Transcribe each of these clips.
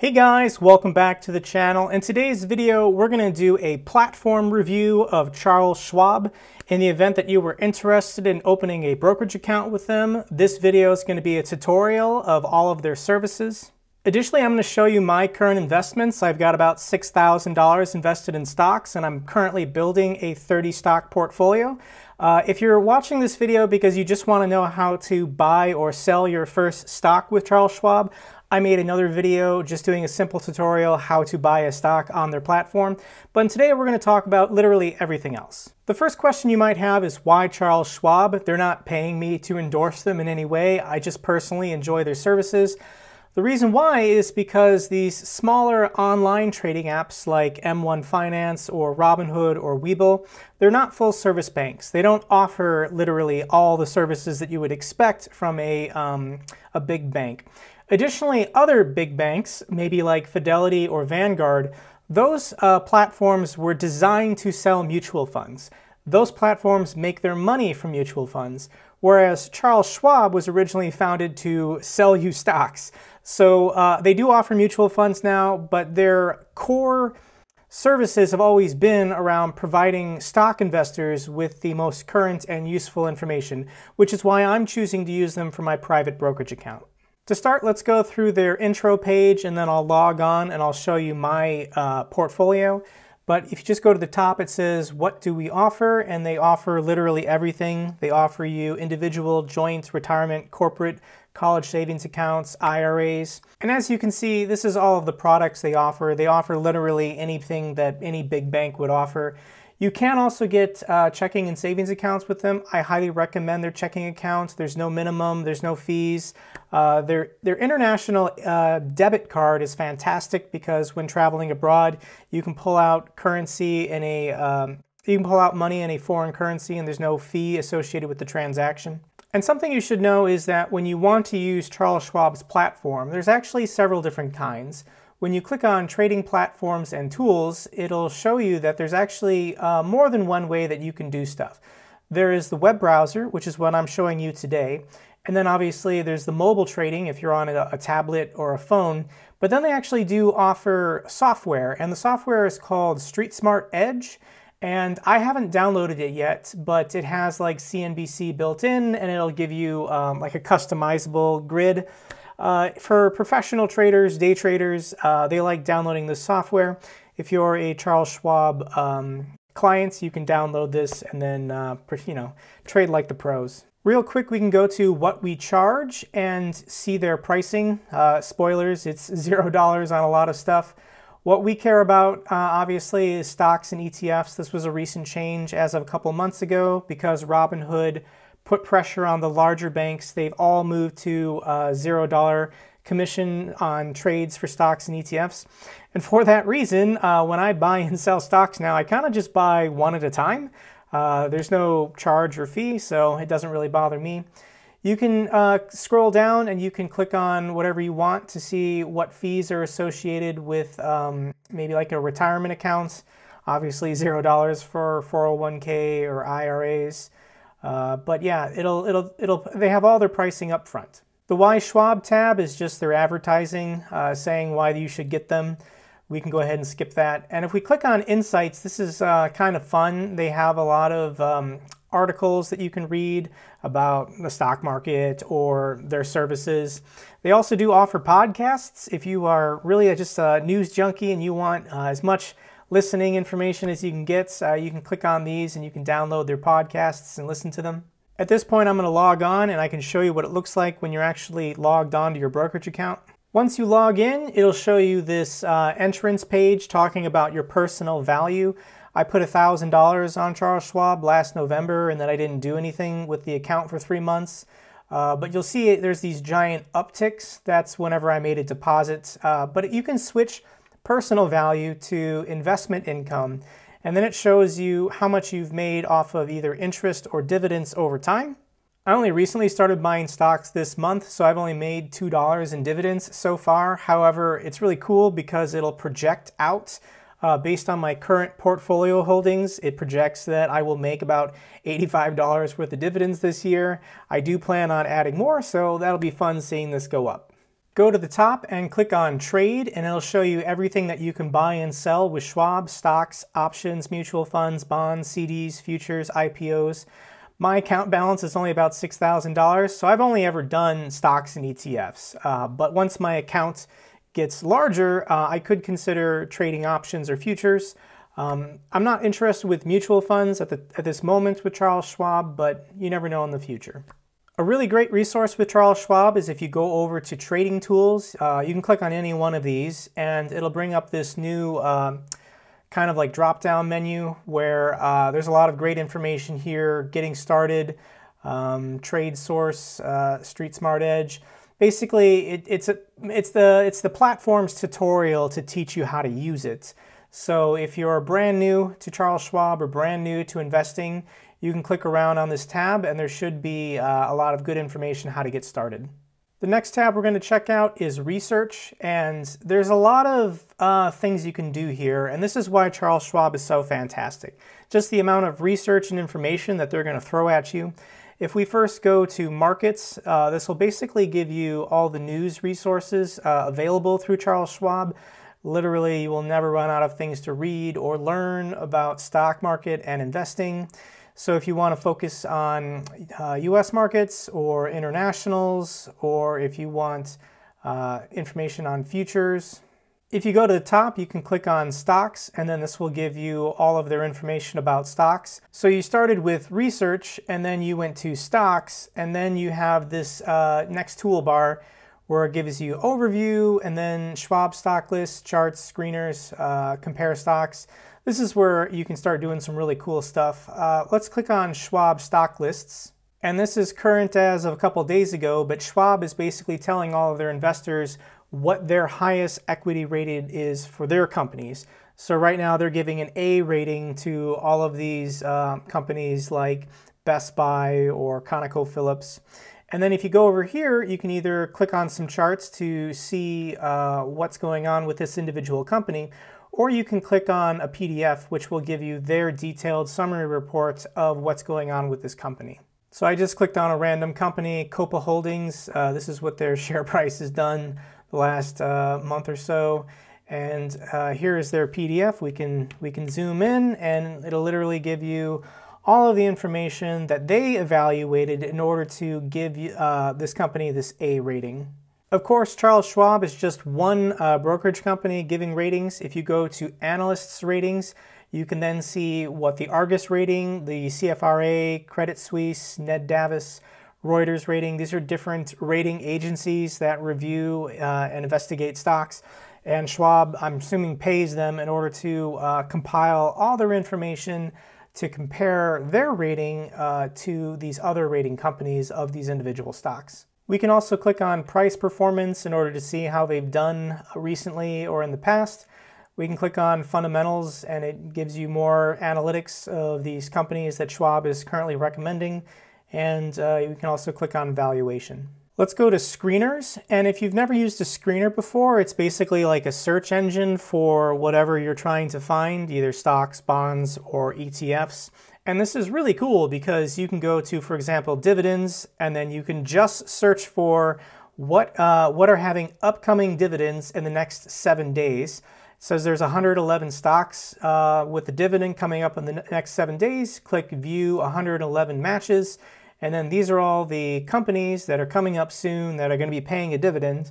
Hey guys, welcome back to the channel. In today's video, we're going to do a platform review of Charles Schwab. In the event that you were interested in opening a brokerage account with them, this video is going to be a tutorial of all of their services. Additionally, I'm going to show you my current investments. I've got about $6,000 invested in stocks, and I'm currently building a 30-stock portfolio. If you're watching this video because you just want to know how to buy or sell your first stock with Charles Schwab, I made another video just doing a simple tutorial how to buy a stock on their platform, but today we're going to talk about literally everything else. The first question you might have is why Charles Schwab? They're not paying me to endorse them in any way. I just personally enjoy their services. The reason why is because these smaller online trading apps like M1 Finance or Robinhood or Webull, they're not full service banks. They don't offer literally all the services that you would expect from a big bank. Additionally, other big banks, maybe like Fidelity or Vanguard, those platforms were designed to sell mutual funds. Those platforms make their money from mutual funds, whereas Charles Schwab was originally founded to sell you stocks. So they do offer mutual funds now, but their core services have always been around providing stock investors with the most current and useful information, which is why I'm choosing to use them for my private brokerage account. To start, let's go through their intro page and then I'll log on and I'll show you my portfolio. But if you just go to the top, it says, what do we offer? And they offer literally everything. They offer you individual, joint, retirement, corporate, college savings accounts, IRAs. And as you can see, this is all of the products they offer. They offer literally anything that any big bank would offer. You can also get checking and savings accounts with them. I highly recommend their checking accounts. There's no minimum, there's no fees. Their international debit card is fantastic because when traveling abroad, you can pull out currency in a you can pull out money in a foreign currency, and there's no fee associated with the transaction. And something you should know is that when you want to use Charles Schwab's platform, there's actually several different kinds. When you click on trading platforms and tools, it'll show you that there's actually more than one way that you can do stuff. There is the web browser, which is what I'm showing you today. And then obviously there's the mobile trading if you're on a tablet or a phone. But then they actually do offer software, and the software is called StreetSmart Edge. And I haven't downloaded it yet, but it has like CNBC built in, and it'll give you like a customizable grid. For professional traders, day traders, they like downloading this software. If you're a Charles Schwab client, you can download this and then you know, trade like the pros. Real quick, we can go to what we charge and see their pricing. Spoilers, it's $0 on a lot of stuff. What we care about, obviously, is stocks and ETFs. This was a recent change as of a couple months ago because Robinhood put pressure on the larger banks. They've all moved to $0 commission on trades for stocks and ETFs. And for that reason, when I buy and sell stocks now, I kind of just buy one at a time. There's no charge or fee, so it doesn't really bother me. You can scroll down and you can click on whatever you want to see what fees are associated with maybe like a retirement account. Obviously $0 for 401k or IRAs. But yeah, they have all their pricing up front. The Why Schwab tab is just their advertising, saying why you should get them. We can go ahead and skip that. And if we click on Insights, this is kind of fun. They have a lot of articles that you can read about the stock market or their services. They also do offer podcasts. If you are really just a news junkie and you want as much listening information as you can get, you can click on these and you can download their podcasts and listen to them. At this point, I'm going to log on and I can show you what it looks like when you're actually logged on to your brokerage account. Once you log in, it'll show you this entrance page talking about your personal value. I put $1,000 on Charles Schwab last November, and then I didn't do anything with the account for 3 months. But you'll see there's these giant upticks. That's whenever I made a deposit. But you can switch personal value to investment income, and then it shows you how much you've made off of either interest or dividends over time. I only recently started buying stocks this month, so I've only made $2 in dividends so far. However, it's really cool because it'll project out based on my current portfolio holdings. It projects that I will make about $85 worth of dividends this year. I do plan on adding more, so that'll be fun seeing this go up. Go to the top and click on Trade, and it'll show you everything that you can buy and sell with Schwab: stocks, options, mutual funds, bonds, CDs, futures, IPOs. My account balance is only about $6,000, so I've only ever done stocks and ETFs. But once my account gets larger, I could consider trading options or futures. I'm not interested with mutual funds at this moment with Charles Schwab, but you never know in the future. A really great resource with Charles Schwab is if you go over to Trading Tools, you can click on any one of these and it'll bring up this new kind of like drop-down menu where there's a lot of great information here: getting started, trade source, StreetSmart Edge. Basically, it's the platform's tutorial to teach you how to use it. So if you're brand new to Charles Schwab or brand new to investing, you can click around on this tab and there should be a lot of good information how to get started. The next tab we're going to check out is Research, and there's a lot of things you can do here, and this is why Charles Schwab is so fantastic. Just the amount of research and information that they're going to throw at you. If we first go to Markets, this will basically give you all the news resources available through Charles Schwab. Literally, you will never run out of things to read or learn about stock market and investing. So if you want to focus on US markets or internationals, or if you want information on futures. If you go to the top, you can click on Stocks, and then this will give you all of their information about stocks. So you started with Research, and then you went to Stocks, and then you have this next toolbar where it gives you Overview, and then Schwab stock lists, charts, screeners, compare stocks. This is where you can start doing some really cool stuff. Let's click on Schwab stock lists. And this is current as of a couple of days ago, but Schwab is basically telling all of their investors what their highest equity rated is for their companies. So right now they're giving an A rating to all of these companies like Best Buy or ConocoPhillips. And then if you go over here, you can either click on some charts to see what's going on with this individual company, or you can click on a PDF, which will give you their detailed summary reports of what's going on with this company. So I just clicked on a random company, Copa Holdings. This is what their share price has done the last month or so. And here is their PDF. We can zoom in, and it'll literally give you all of the information that they evaluated in order to give this company this A rating. Of course, Charles Schwab is just one brokerage company giving ratings. If you go to Analysts Ratings, you can then see what the Argus rating, the CFRA, Credit Suisse, Ned Davis, Reuters rating. These are different rating agencies that review and investigate stocks. And Schwab, I'm assuming, pays them in order to compile all their information to compare their rating to these other rating companies of these individual stocks. We can also click on price performance in order to see how they've done recently or in the past. We can click on fundamentals, and it gives you more analytics of these companies that Schwab is currently recommending. And you can also click on valuation. Let's go to screeners. And if you've never used a screener before, it's basically like a search engine for whatever you're trying to find, either stocks, bonds, or ETFs. And this is really cool because you can go to, for example, dividends, and then you can just search for what are having upcoming dividends in the next 7 days. It says there's 111 stocks with the dividend coming up in the next 7 days. Click View 111 Matches. And then these are all the companies that are coming up soon that are going to be paying a dividend.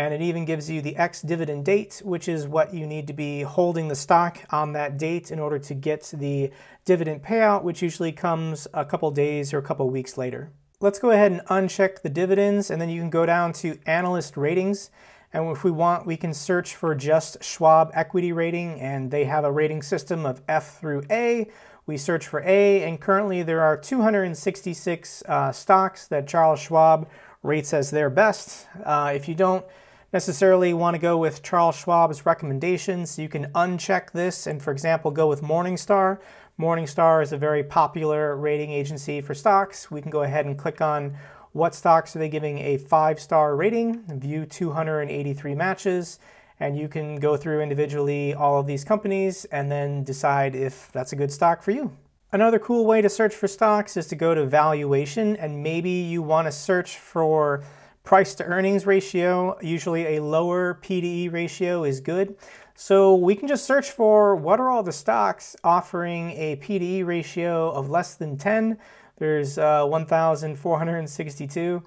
And it even gives you the ex-dividend date, which is what you need to be holding the stock on that date in order to get the dividend payout, which usually comes a couple days or a couple weeks later. Let's go ahead and uncheck the dividends, and then you can go down to Analyst Ratings. And if we want, we can search for just Schwab equity rating, and they have a rating system of F through A. We search for A, and currently there are 266 stocks that Charles Schwab rates as their best. If you don't necessarily want to go with Charles Schwab's recommendations, you can uncheck this and, for example, go with Morningstar. Morningstar is a very popular rating agency for stocks. We can go ahead and click on what stocks are they giving a 5-star rating, view 283 matches, and you can go through individually all of these companies and then decide if that's a good stock for you. Another cool way to search for stocks is to go to valuation, and maybe you want to search for price to earnings ratio, usually a lower PDE ratio is good. So we can just search for what are all the stocks offering a PDE ratio of less than 10. There's 1,462.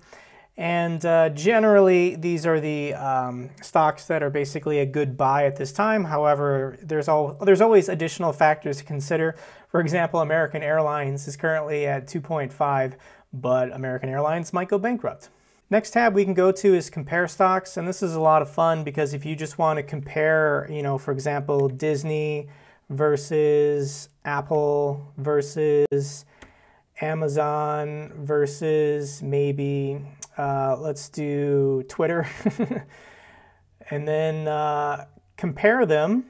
And generally, these are the stocks that are basically a good buy at this time. However, there's always additional factors to consider. For example, American Airlines is currently at 2.5, but American Airlines might go bankrupt. Next tab we can go to is compare stocks, and this is a lot of fun because if you just want to compare, you know, for example, Disney versus Apple versus Amazon versus maybe, let's do Twitter, and then compare them.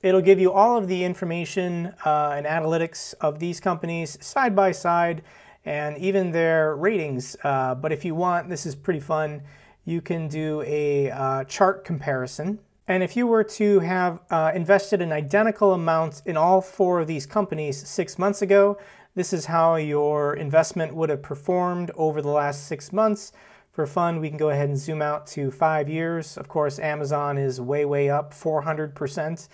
It'll give you all of the information and analytics of these companies side by side, and even their ratings. But if you want, this is pretty fun, you can do a chart comparison. And if you were to have invested an identical amount in all four of these companies 6 months ago, this is how your investment would have performed over the last 6 months. For fun, we can go ahead and zoom out to 5 years. Of course, Amazon is way, way up, 400%,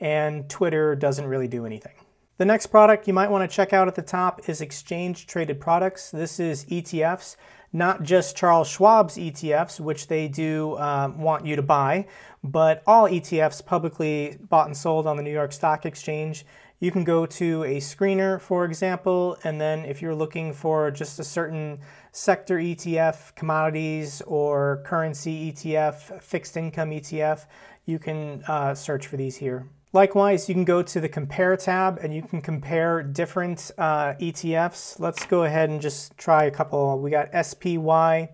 and Twitter doesn't really do anything. The next product you might want to check out at the top is exchange traded products. This is ETFs, not just Charles Schwab's ETFs, which they do want you to buy, but all ETFs publicly bought and sold on the New York Stock Exchange. You can go to a screener, for example, and then if you're looking for just a certain sector ETF, commodities or currency ETF, fixed income ETF, you can search for these here. Likewise, you can go to the compare tab and you can compare different ETFs. Let's go ahead and just try a couple. We got SPY.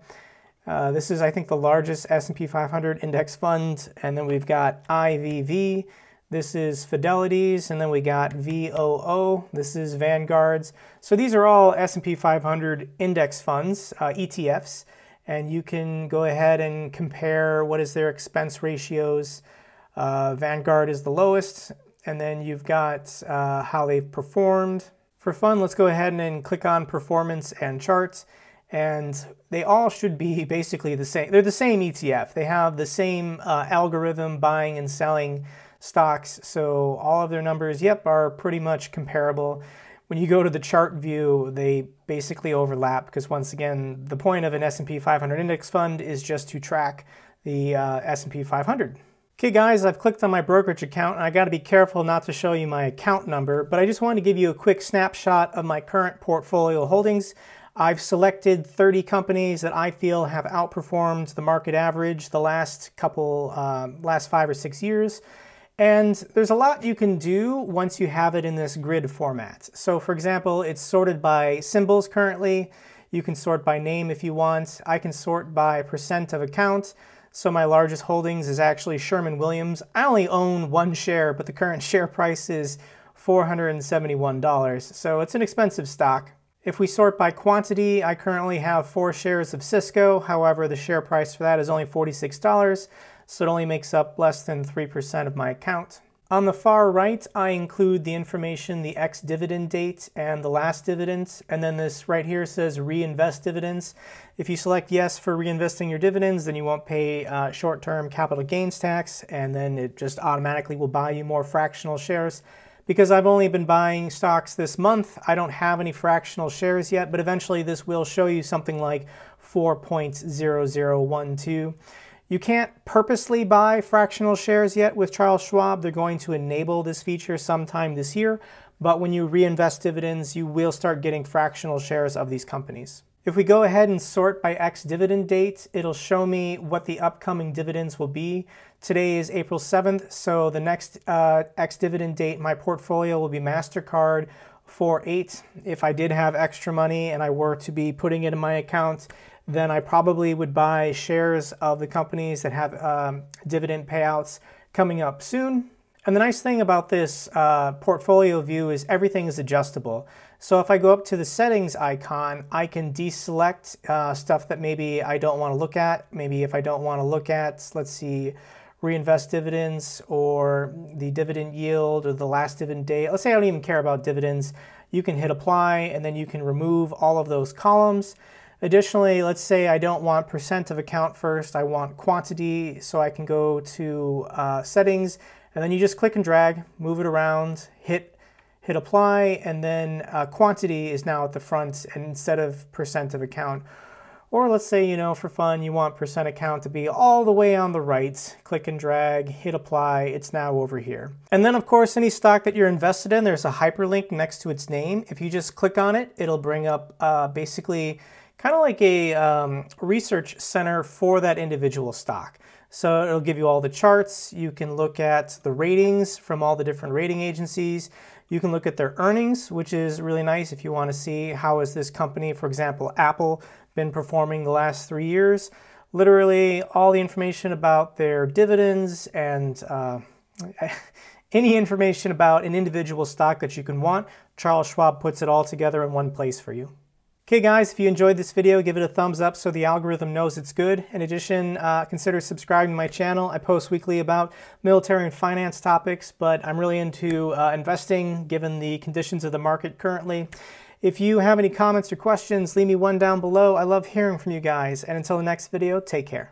This is, I think, the largest S&P 500 index fund. And then we've got IVV. This is Fidelity's. And then we got VOO. This is Vanguard's. So these are all S&P 500 index funds, ETFs. And you can go ahead and compare what is their expense ratios. Vanguard is the lowest, and then you've got how they've performed. For fun, let's go ahead and click on performance and charts, and they all should be basically the same. They're the same ETF. They have the same algorithm buying and selling stocks, so all of their numbers, yep, are pretty much comparable. When you go to the chart view, they basically overlap because, once again, the point of an S&P 500 index fund is just to track the S&P 500. Okay guys, I've clicked on my brokerage account, and I gotta be careful not to show you my account number, but I just wanted to give you a quick snapshot of my current portfolio holdings. I've selected 30 companies that I feel have outperformed the market average the last 5 or 6 years. And there's a lot you can do once you have it in this grid format. So for example, it's sorted by symbols currently. You can sort by name if you want. I can sort by percent of account. So my largest holdings is actually Sherwin-Williams. I only own one share, but the current share price is $471, so it's an expensive stock. If we sort by quantity, I currently have 4 shares of Cisco. However, the share price for that is only $46, so it only makes up less than 3% of my account. On the far right, I include the information, the ex-dividend date and the last dividend, and then this right here says reinvest dividends. If you select yes for reinvesting your dividends, then you won't pay short-term capital gains tax, and then it just automatically will buy you more fractional shares. Because I've only been buying stocks this month, I don't have any fractional shares yet, but eventually this will show you something like 4.0012. You can't purposely buy fractional shares yet with Charles Schwab. They're going to enable this feature sometime this year, but when you reinvest dividends, you will start getting fractional shares of these companies. If we go ahead and sort by ex-dividend date, it'll show me what the upcoming dividends will be. Today is April 7th, so the next ex-dividend date in my portfolio will be MasterCard 4.8. If I did have extra money and I were to be putting it in my account, then I probably would buy shares of the companies that have dividend payouts coming up soon. And the nice thing about this portfolio view is everything is adjustable. So if I go up to the settings icon, I can deselect stuff that maybe I don't want to look at. Maybe if I don't want to look at, let's see, reinvest dividends or the dividend yield or the last dividend date. Let's say I don't even care about dividends. You can hit apply, and then you can remove all of those columns. Additionally, let's say I don't want percent of account first, I want quantity, so I can go to settings, and then you just click and drag, move it around, hit apply, and then quantity is now at the front and instead of percent of account. Or let's say, you know, for fun, you want percent account to be all the way on the right, click and drag, hit apply, it's now over here. And then of course, any stock that you're invested in, there's a hyperlink next to its name. If you just click on it, it'll bring up basically kind of like a research center for that individual stock. So it'll give you all the charts. You can look at the ratings from all the different rating agencies. You can look at their earnings, which is really nice if you want to see how is this company, for example, Apple, been performing the last 3 years. Literally all the information about their dividends and any information about an individual stock that you can want. Charles Schwab puts it all together in one place for you. Okay guys, if you enjoyed this video, give it a thumbs up so the algorithm knows it's good. In addition, consider subscribing to my channel. I post weekly about military and finance topics, but I'm really into investing given the conditions of the market currently. If you have any comments or questions, leave me one down below. I love hearing from you guys. And until the next video, take care.